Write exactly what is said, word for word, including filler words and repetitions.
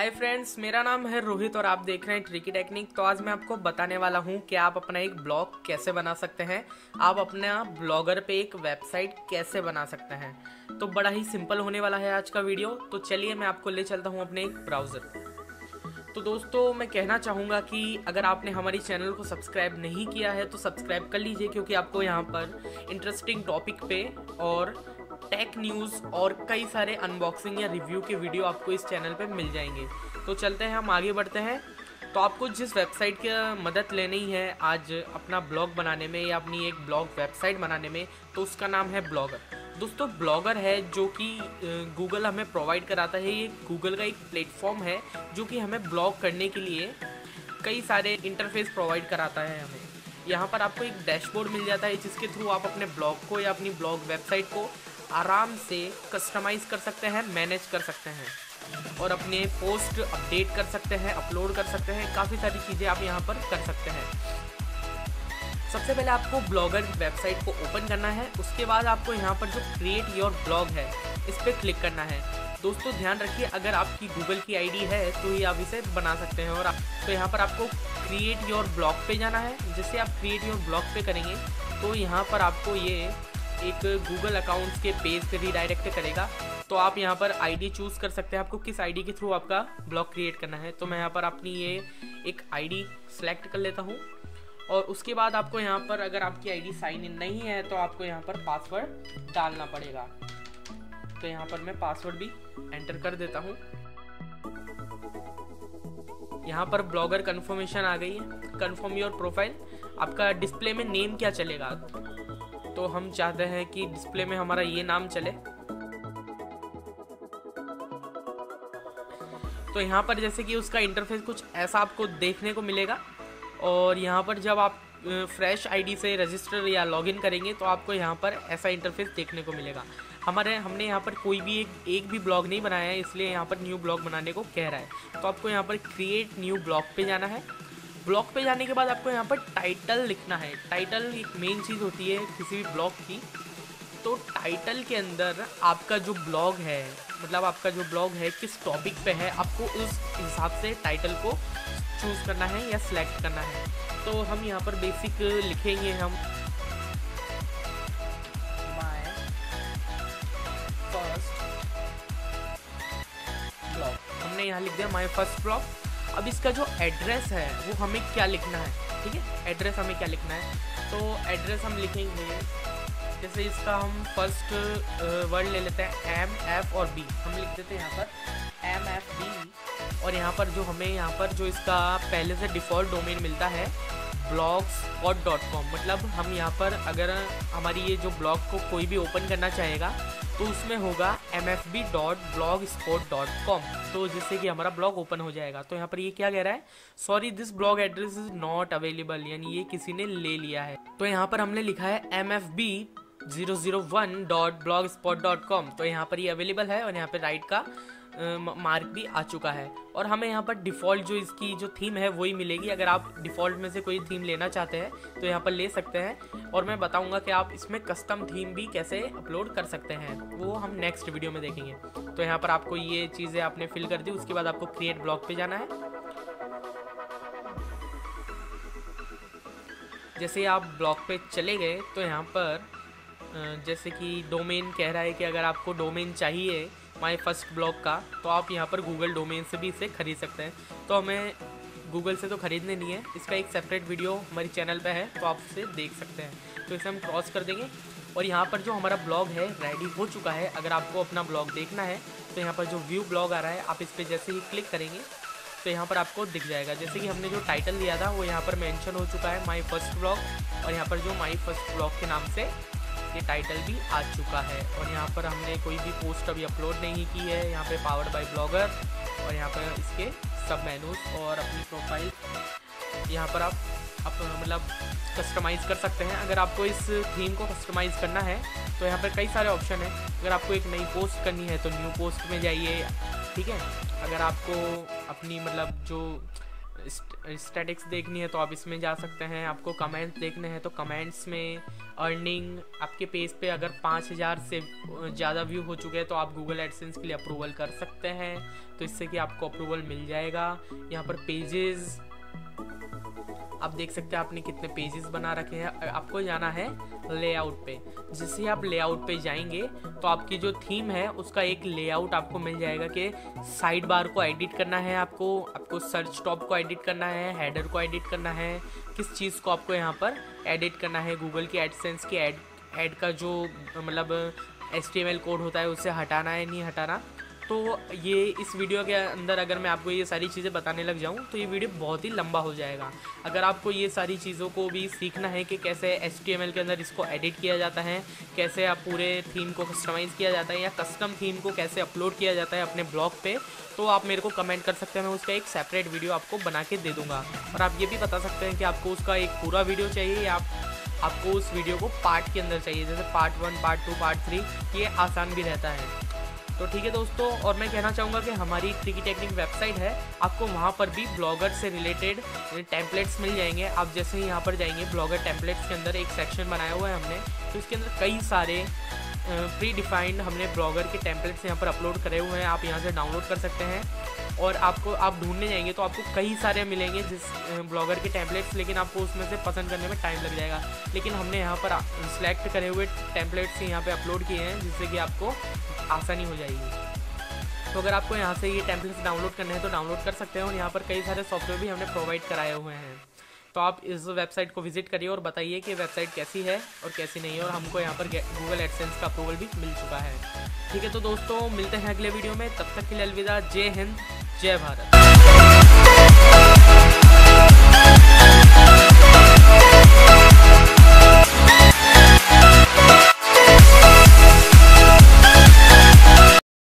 Hi friends, मेरा नाम है रोहित और आप देख रहे हैं ट्रिकी टेक्निक। तो आज मैं आपको बताने वाला हूं कि आप अपना एक ब्लॉग कैसे बना सकते हैं, आप अपना ब्लॉगर पे एक वेबसाइट कैसे बना सकते हैं। तो बड़ा ही सिंपल होने वाला है आज का वीडियो। तो चलिए मैं आपको ले चलता हूं अपने एक ब्राउज़र पर। तो दोस्तों, मैं कहना चाहूँगा कि अगर आपने हमारे चैनल को सब्सक्राइब नहीं किया है तो सब्सक्राइब कर लीजिए, क्योंकि आपको यहाँ पर इंटरेस्टिंग टॉपिक पे और टेक न्यूज़ और कई सारे अनबॉक्सिंग या रिव्यू के वीडियो आपको इस चैनल पे मिल जाएंगे। तो चलते हैं, हम आगे बढ़ते हैं। तो आपको जिस वेबसाइट की मदद लेनी है आज अपना ब्लॉग बनाने में या अपनी एक ब्लॉग वेबसाइट बनाने में, तो उसका नाम है ब्लॉगर। दोस्तों, ब्लॉगर है जो कि गूगल हमें प्रोवाइड कराता है। ये गूगल का एक प्लेटफॉर्म है जो कि हमें ब्लॉग करने के लिए कई सारे इंटरफेस प्रोवाइड कराता है हमें। यहाँ पर आपको एक डैशबोर्ड मिल जाता है जिसके थ्रू आप अपने ब्लॉग को या अपनी ब्लॉग वेबसाइट को आराम से कस्टमाइज़ कर सकते हैं, मैनेज कर सकते हैं और अपने पोस्ट अपडेट कर सकते हैं, अपलोड कर सकते हैं। काफ़ी सारी चीज़ें आप यहाँ पर कर सकते हैं। सबसे पहले आपको ब्लॉगर वेबसाइट को ओपन करना है। उसके बाद आपको यहाँ पर जो क्रिएट योर ब्लॉग है इस पर क्लिक करना है। दोस्तों ध्यान रखिए, अगर आपकी गूगल की आईडी है तो ही आप इसे बना सकते हैं। और आप तो यहाँ पर आपको क्रिएट योर ब्लॉग पे जाना है। जैसे आप क्रिएट योर ब्लॉग पे करेंगे तो यहाँ पर आपको ये एक गूगल अकाउंट्स के पेज पे रिडायरेक्ट करेगा। तो आप यहाँ पर आईडी चूज़ कर सकते हैं, आपको किस आईडी के थ्रू आपका ब्लॉग क्रिएट करना है। तो मैं यहाँ पर अपनी ये एक आईडी सेलेक्ट कर लेता हूँ। और उसके बाद आपको यहाँ पर, अगर आपकी आईडी साइन इन नहीं है तो आपको यहाँ पर पासवर्ड डालना पड़ेगा। तो यहाँ पर मैं पासवर्ड भी एंटर कर देता हूँ। यहाँ पर ब्लॉगर कन्फर्मेशन आ गई है। Confirm your profile. आपका डिस्प्ले में नेम क्या चलेगा, तो हम चाहते हैं कि डिस्प्ले में हमारा ये नाम चले। तो यहाँ पर जैसे कि उसका इंटरफेस कुछ ऐसा आपको देखने को मिलेगा। और यहाँ पर जब आप फ्रेश आईडी से रजिस्टर या लॉगिन करेंगे तो आपको यहाँ पर ऐसा इंटरफेस देखने को मिलेगा। हमारे हमने यहाँ पर कोई भी एक एक भी ब्लॉग नहीं बनाया है, इसलिए यहाँ पर न्यू ब्लॉग बनाने को कह रहा है। तो आपको यहाँ पर क्रिएट न्यू ब्लॉग पे जाना है। ब्लॉग पे जाने के बाद आपको यहाँ पर टाइटल लिखना है। टाइटल एक मेन चीज़ होती है किसी भी ब्लॉग की। तो टाइटल के अंदर आपका जो ब्लॉग है, मतलब आपका जो ब्लॉग है किस टॉपिक पे है, आपको उस हिसाब से टाइटल को चूज़ करना है या सिलेक्ट करना है। तो हम यहाँ पर बेसिक लिखेंगे हम माय फर्स्ट ब्लॉग। हमने यहाँ लिख दिया माय फर्स्ट ब्लॉग। अब इसका जो एड्रेस है वो हमें क्या लिखना है, ठीक है। एड्रेस हमें क्या लिखना है, तो एड्रेस हम लिखेंगे जैसे इसका हम फर्स्ट वर्ड ले लेते हैं एम एफ और बी। हम लिख देते हैं यहाँ पर एम एफ बी। और यहाँ पर जो हमें यहाँ पर जो इसका पहले से डिफ़ॉल्ट डोमेन मिलता है ब्लॉगस्पॉट डॉट कॉम, मतलब हम यहाँ पर अगर हमारी ये जो ब्लॉग को कोई भी ओपन करना चाहेगा तो उसमें होगा M F B dot blogspot dot com. तो जिससे कि हमारा ब्लॉग ओपन हो जाएगा। तो यहाँ पर ये क्या कह रहा है, sorry this blog address is not available, यानी ये किसी ने ले लिया है। तो यहाँ पर हमने लिखा है M F B dot blogspot dot com. तो यहाँ पर ये अवेलेबल है और यहाँ पर राइट का मार्क भी आ चुका है। और हमें यहाँ पर डिफ़ॉल्ट जो इसकी जो थीम है वही मिलेगी। अगर आप डिफ़ॉल्ट में से कोई थीम लेना चाहते हैं तो यहाँ पर ले सकते हैं। और मैं बताऊँगा कि आप इसमें कस्टम थीम भी कैसे अपलोड कर सकते हैं, वो हम नेक्स्ट वीडियो में देखेंगे। तो यहाँ पर आपको ये चीज़ें आपने फिल कर दी। उसके बाद आपको क्रिएट ब्लॉग पे जाना है। जैसे आप ब्लॉग पे चले गए तो यहाँ पर जैसे कि डोमेन कह रहा है कि अगर आपको डोमेन चाहिए माय फर्स्ट ब्लॉग का, तो आप यहाँ पर गूगल डोमेन से भी इसे खरीद सकते हैं। तो हमें गूगल से तो खरीदने नहीं है, इसका एक सेपरेट वीडियो हमारे चैनल पे है तो आप उसे देख सकते हैं। तो इसे हम क्रॉस कर देंगे। और यहाँ पर जो हमारा ब्लॉग है रेडी हो चुका है। अगर आपको अपना ब्लॉग देखना है तो यहाँ पर जो व्यू ब्लॉग आ रहा है, आप इस पर जैसे ही क्लिक करेंगे तो यहाँ पर आपको दिख जाएगा। जैसे कि हमने जो टाइटल दिया था वो यहाँ पर मेंशन हो चुका है माय फर्स्ट ब्लॉग। और यहाँ पर जो माय फर्स्ट ब्लॉग के नाम से ये टाइटल भी आ चुका है। और यहाँ पर हमने कोई भी पोस्ट अभी अपलोड नहीं की है। यहाँ पे पावर्ड बाय ब्लॉगर और यहाँ पर इसके सब मेनूज और अपनी प्रोफाइल यहाँ पर आप मतलब कस्टमाइज़ कर सकते हैं। अगर आपको इस थीम को कस्टमाइज़ करना है तो यहाँ पर कई सारे ऑप्शन हैं। अगर आपको एक नई पोस्ट करनी है तो न्यू पोस्ट में जाइए, ठीक है। अगर आपको अपनी मतलब जो स्टैटिक्स देखनी है तो आप इसमें जा सकते हैं। आपको कमेंट्स देखने हैं तो कमेंट्स में अर्निंग, आपके पेज पे अगर पाँच हज़ार से ज़्यादा व्यू हो चुके हैं तो आप गूगल एडसेंस के लिए अप्रूवल कर सकते हैं, तो इससे कि आपको अप्रूवल मिल जाएगा। यहाँ पर पेजेस आप देख सकते हैं आपने कितने पेजेस बना रखे हैं। आपको जाना है लेआउट पे। जैसे ही आप लेआउट पे जाएंगे तो आपकी जो थीम है उसका एक लेआउट आपको मिल जाएगा कि साइड बार को एडिट करना है, आपको आपको सर्च टॉप को एडिट करना है, हेडर को एडिट करना है, किस चीज़ को आपको यहाँ पर एडिट करना है। गूगल की एडसेंस की एड एड का जो मतलब H T M L code होता है उसे हटाना है नहीं हटाना। तो ये इस वीडियो के अंदर अगर मैं आपको ये सारी चीज़ें बताने लग जाऊं तो ये वीडियो बहुत ही लंबा हो जाएगा। अगर आपको ये सारी चीज़ों को भी सीखना है कि कैसे एच टी एम एल के अंदर इसको एडिट किया जाता है, कैसे आप पूरे थीम को कस्टमाइज़ किया जाता है या कस्टम थीम को कैसे अपलोड किया जाता है अपने ब्लॉग पे, तो आप मेरे को कमेंट कर सकते हैं। मैं उसका एक सेपरेट वीडियो आपको बना के दे दूँगा। और आप ये भी बता सकते हैं कि आपको उसका एक पूरा वीडियो चाहिए या आप आपको उस वीडियो को पार्ट के अंदर चाहिए, जैसे part one, part two, part three. ये आसान भी रहता है। तो ठीक है दोस्तों, और मैं कहना चाहूँगा कि हमारी ट्रिकी टेक्निक वेबसाइट है, आपको वहाँ पर भी ब्लॉगर से रिलेटेड टेम्पलेट्स मिल जाएंगे। आप जैसे ही यहाँ पर जाएंगे ब्लॉगर टेम्पलेट्स के अंदर एक सेक्शन बनाया हुआ है हमने, तो इसके अंदर कई सारे प्री डिफाइंड हमने ब्लॉगर के टेम्पलेट्स यहाँ पर अपलोड करे हुए हैं। आप यहाँ से डाउनलोड कर सकते हैं और आपको आप ढूंढने जाएंगे तो आपको कई सारे मिलेंगे जिस ब्लॉगर के टेम्पलेट्स, लेकिन आपको उसमें से पसंद करने में टाइम लग जाएगा। लेकिन हमने यहाँ पर सिलेक्ट करे हुए टेम्पलेट्स यहाँ पे अपलोड किए हैं जिससे कि आपको आसानी हो जाएगी। तो अगर आपको यहाँ से ये टेम्पलेट्स डाउनलोड करने हैं तो डाउनलोड कर सकते हैं। और यहाँ पर कई सारे सॉफ्टवेयर भी हमने प्रोवाइड कराए हुए हैं। तो आप इस वेबसाइट को विजिट करिए और बताइए कि वेबसाइट कैसी है और कैसी नहीं है, और हमको यहाँ पर गूगल एडसेंस का अप्रूवल भी मिल चुका है। ठीक है तो दोस्तों, मिलते हैं अगले वीडियो में। तब तक के लिए अलविदा। जय हिंद, जय भारत।